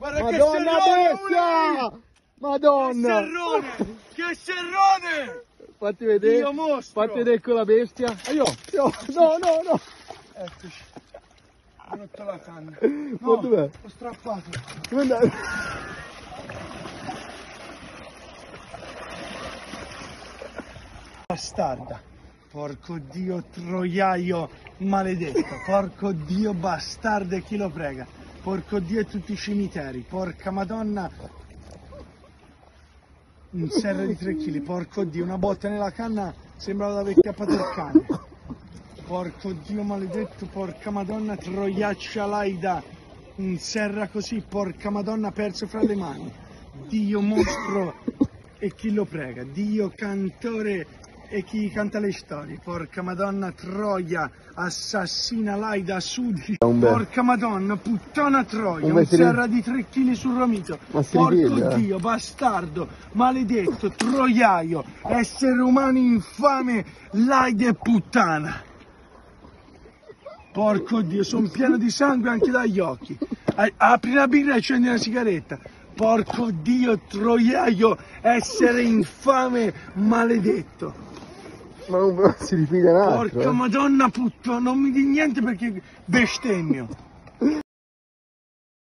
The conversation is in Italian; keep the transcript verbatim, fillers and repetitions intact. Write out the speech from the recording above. Guarda Madonna che bestia! Madonna! Che serrone! Che serrone! Fatti vedere! Dio mostro! Fatti vedere con la bestia! Io! Io! No, no, no! Eccoci! Ho rotto la canna! No! Dov'è? Ho strappato! Dove andare? Bastarda! Porco Dio troiaio maledetto! Porco Dio bastarda e chi lo prega! Porco Dio e tutti i cimiteri! Porca Madonna! Un serra di tre chili, porco Dio, una botta nella canna sembrava da vecchia patercane. Porco Dio maledetto, porca Madonna, troiaccia laida. Un serra così, porca Madonna, perso fra le mani. Dio mostro e chi lo prega. Dio cantore e chi canta le storie. Porca Madonna, troia, assassina laida, sudi. Porca Madonna, puttana troia, un serra di tre chili sul romito. Porco Dio, bastardo, maledetto, troiaio, essere umano infame, laide e puttana. Porco Dio, sono pieno di sangue anche dagli occhi. Apri una birra e accendi una sigaretta. Porco Dio, troiaio, essere infame, maledetto. Ma non si rifida un altro. Porca Madonna puttana, non mi di niente perché bestemmio.